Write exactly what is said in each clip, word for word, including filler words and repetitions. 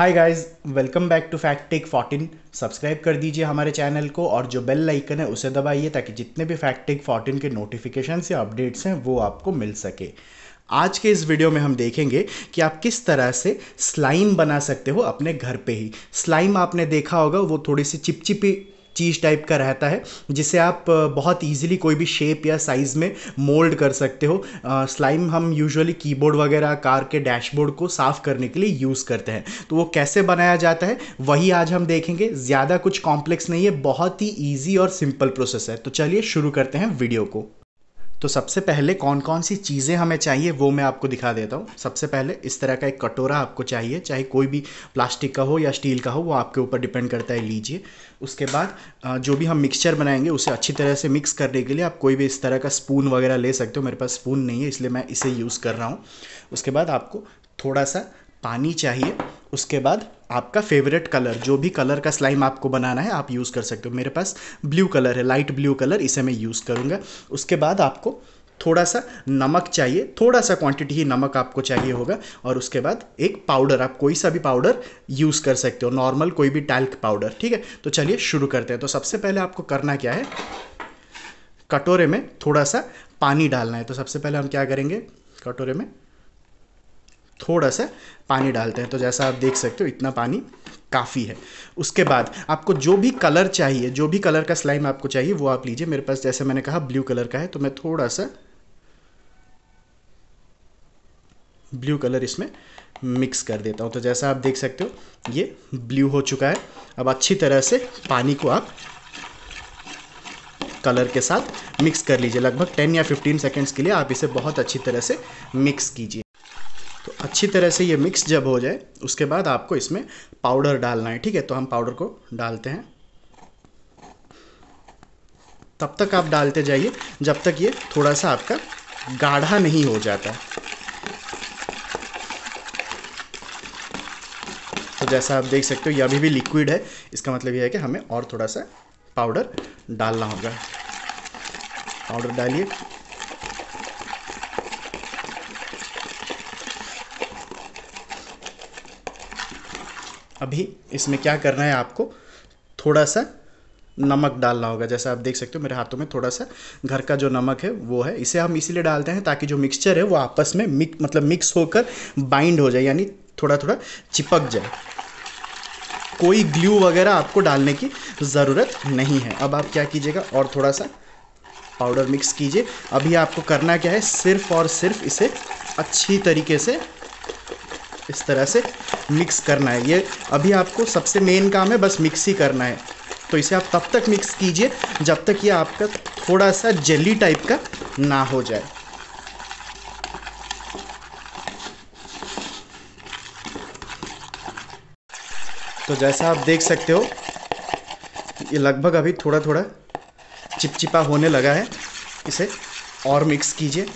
Hi guys, welcome back to fact Tech fourteen. Subscribe कर दीजिए हमारे चैनल को और जो बेल आइकन है उसे दबाइए ताकि जितने भी फैक्ट टेक फोर्टीन के नोटिफिकेशंस या अपडेट्स हैं वो आपको मिल सके। आज के इस वीडियो में हम देखेंगे कि आप किस तरह से स्लाइम बना सकते हो अपने घर पे ही। स्लाइम आपने देखा होगा, वो थोड़ी सी चिपचिपी चीज़ टाइप का रहता है जिसे आप बहुत इजीली कोई भी शेप या साइज़ में मोल्ड कर सकते हो। स्लाइम uh, हम यूजुअली कीबोर्ड वगैरह, कार के डैशबोर्ड को साफ़ करने के लिए यूज़ करते हैं, तो वो कैसे बनाया जाता है वही आज हम देखेंगे। ज़्यादा कुछ कॉम्प्लेक्स नहीं है, बहुत ही ईजी और सिंपल प्रोसेस है। तो चलिए शुरू करते हैं वीडियो को। तो सबसे पहले कौन कौन सी चीज़ें हमें चाहिए वो मैं आपको दिखा देता हूँ। सबसे पहले इस तरह का एक कटोरा आपको चाहिए, चाहे कोई भी प्लास्टिक का हो या स्टील का हो, वो आपके ऊपर डिपेंड करता है, लीजिए। उसके बाद जो भी हम मिक्सचर बनाएंगे उसे अच्छी तरह से मिक्स करने के लिए आप कोई भी इस तरह का स्पून वगैरह ले सकते हो। मेरे पास स्पून नहीं है इसलिए मैं इसे यूज़ कर रहा हूँ। उसके बाद आपको थोड़ा सा पानी चाहिए। उसके बाद आपका फेवरेट कलर, जो भी कलर का स्लाइम आपको बनाना है आप यूज़ कर सकते हो। मेरे पास ब्लू कलर है, लाइट ब्लू कलर, इसे मैं यूज़ करूँगा। उसके बाद आपको थोड़ा सा नमक चाहिए, थोड़ा सा क्वांटिटी ही नमक आपको चाहिए होगा। और उसके बाद एक पाउडर, आप कोई सा भी पाउडर यूज़ कर सकते हो, नॉर्मल कोई भी टैल्क पाउडर, ठीक है। तो चलिए शुरू करते हैं। तो सबसे पहले आपको करना क्या है, कटोरे में थोड़ा सा पानी डालना है। तो सबसे पहले हम क्या करेंगे, कटोरे में थोड़ा सा पानी डालते हैं। तो जैसा आप देख सकते हो इतना पानी काफ़ी है। उसके बाद आपको जो भी कलर चाहिए, जो भी कलर का स्लाइम आपको चाहिए वो आप लीजिए। मेरे पास जैसे मैंने कहा ब्लू कलर का है, तो मैं थोड़ा सा ब्लू कलर इसमें मिक्स कर देता हूँ। तो जैसा आप देख सकते हो ये ब्लू हो चुका है। अब अच्छी तरह से पानी को आप कलर के साथ मिक्स कर लीजिए। लगभग टेन या फिफ्टीन सेकेंड्स के लिए आप इसे बहुत अच्छी तरह से मिक्स कीजिए। तो अच्छी तरह से ये मिक्स जब हो जाए उसके बाद आपको इसमें पाउडर डालना है, ठीक है। तो हम पाउडर को डालते हैं। तब तक आप डालते जाइए जब तक ये थोड़ा सा आपका गाढ़ा नहीं हो जाता। तो जैसा आप देख सकते हो ये अभी भी लिक्विड है, इसका मतलब ये है कि हमें और थोड़ा सा पाउडर डालना होगा। पाउडर डालिए। अभी इसमें क्या करना है, आपको थोड़ा सा नमक डालना होगा। जैसा आप देख सकते हो मेरे हाथों में थोड़ा सा घर का जो नमक है वो है। इसे हम इसीलिए डालते हैं ताकि जो मिक्सचर है वो आपस में मिक्स मतलब मिक्स होकर बाइंड हो जाए, यानी थोड़ा थोड़ा चिपक जाए। कोई ग्लू वगैरह आपको डालने की ज़रूरत नहीं है। अब आप क्या कीजिएगा, और थोड़ा सा पाउडर मिक्स कीजिए। अभी आपको करना क्या है, सिर्फ और सिर्फ इसे अच्छी तरीके से इस तरह से मिक्स करना है। ये अभी आपको सबसे मेन काम है, बस मिक्स ही करना है। तो इसे आप तब तक मिक्स कीजिए जब तक ये आपका थोड़ा सा जेली टाइप का ना हो जाए। तो जैसा आप देख सकते हो ये लगभग अभी थोड़ा थोड़ा चिपचिपा होने लगा है। इसे और मिक्स कीजिए।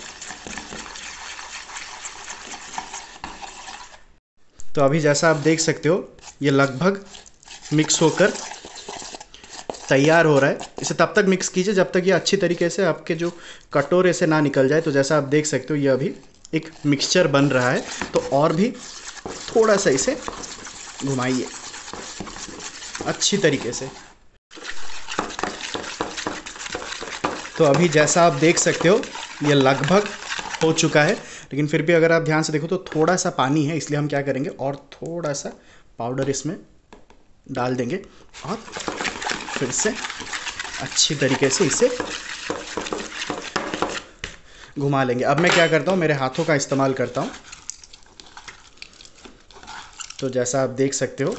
तो अभी जैसा आप देख सकते हो ये लगभग मिक्स होकर तैयार हो रहा है। इसे तब तक मिक्स कीजिए जब तक ये अच्छी तरीके से आपके जो कटोरे से ना निकल जाए। तो जैसा आप देख सकते हो ये अभी एक मिक्सचर बन रहा है। तो और भी थोड़ा सा इसे घुमाइए अच्छी तरीके से। तो अभी जैसा आप देख सकते हो ये लगभग हो चुका है, लेकिन फिर भी अगर आप ध्यान से देखो तो थोड़ा सा पानी है, इसलिए हम क्या करेंगे और थोड़ा सा पाउडर इसमें डाल देंगे और फिर से अच्छी तरीके से इसे घुमा लेंगे। अब मैं क्या करता हूँ, मेरे हाथों का इस्तेमाल करता हूँ। तो जैसा आप देख सकते हो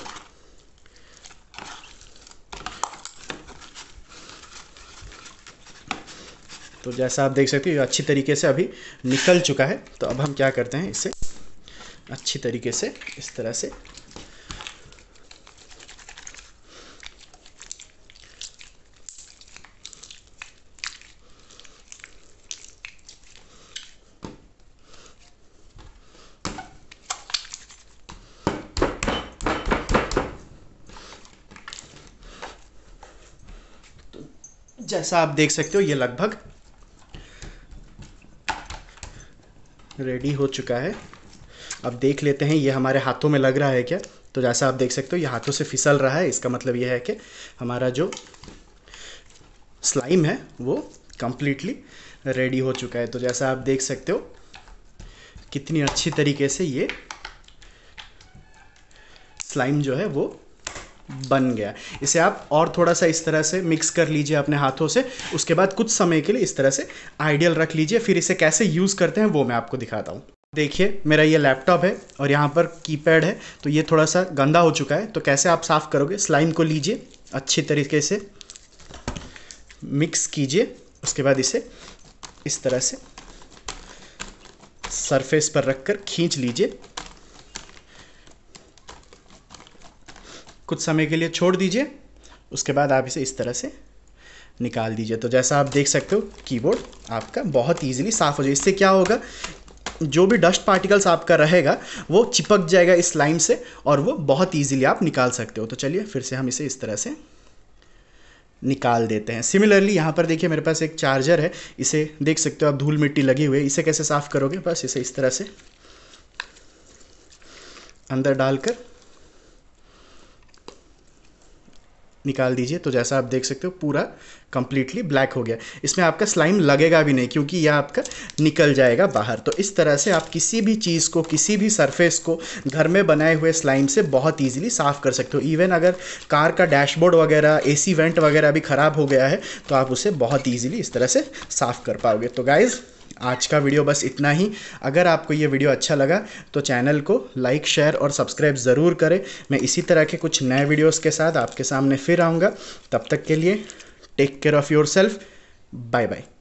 तो जैसा आप देख सकते हो ये अच्छी तरीके से अभी निकल चुका है। तो अब हम क्या करते हैं, इसे अच्छी तरीके से इस तरह से तो जैसा आप देख सकते हो ये लगभग रेडी हो चुका है। अब देख लेते हैं ये हमारे हाथों में लग रहा है क्या। तो जैसा आप देख सकते हो ये हाथों से फिसल रहा है, इसका मतलब ये है कि हमारा जो स्लाइम है वो कंप्लीटली रेडी हो चुका है। तो जैसा आप देख सकते हो कितनी अच्छी तरीके से ये स्लाइम जो है वो बन गया। इसे आप और थोड़ा सा इस तरह से मिक्स कर लीजिए अपने हाथों से, उसके बाद कुछ समय के लिए इस तरह से आइडियल रख लीजिए। फिर इसे कैसे यूज़ करते हैं वो मैं आपको दिखाता हूँ। देखिए मेरा ये लैपटॉप है और यहाँ पर कीपैड है, तो ये थोड़ा सा गंदा हो चुका है। तो कैसे आप साफ़ करोगे, स्लाइम को लीजिए अच्छी तरीके से मिक्स कीजिए, उसके बाद इसे इस तरह से सरफेस पर रखकर खींच लीजिए, कुछ समय के लिए छोड़ दीजिए, उसके बाद आप इसे इस तरह से निकाल दीजिए। तो जैसा आप देख सकते हो कीबोर्ड आपका बहुत ईजिली साफ़ हो जाए। इससे क्या होगा, जो भी डस्ट पार्टिकल्स आपका रहेगा वो चिपक जाएगा इस स्लाइम से और वो बहुत ईजिली आप निकाल सकते हो। तो चलिए फिर से हम इसे इस तरह से निकाल देते हैं। सिमिलरली यहाँ पर देखिए मेरे पास एक चार्जर है, इसे देख सकते हो आप धूल मिट्टी लगी हुई है। इसे कैसे साफ़ करोगे, बस इसे इस तरह से अंदर डालकर निकाल दीजिए। तो जैसा आप देख सकते हो पूरा कंप्लीटली ब्लैक हो गया। इसमें आपका स्लाइम लगेगा भी नहीं क्योंकि यह आपका निकल जाएगा बाहर। तो इस तरह से आप किसी भी चीज़ को, किसी भी सरफेस को घर में बनाए हुए स्लाइम से बहुत ईजिली साफ़ कर सकते हो। इवन अगर कार का डैशबोर्ड वगैरह, एसी वेंट वगैरह भी ख़राब हो गया है तो आप उसे बहुत ईजिली इस तरह से साफ़ कर पाओगे। तो गाइज़ आज का वीडियो बस इतना ही। अगर आपको ये वीडियो अच्छा लगा तो चैनल को लाइक, शेयर और सब्सक्राइब ज़रूर करें। मैं इसी तरह के कुछ नए वीडियोस के साथ आपके सामने फिर आऊँगा। तब तक के लिए take care of yourself, bye bye.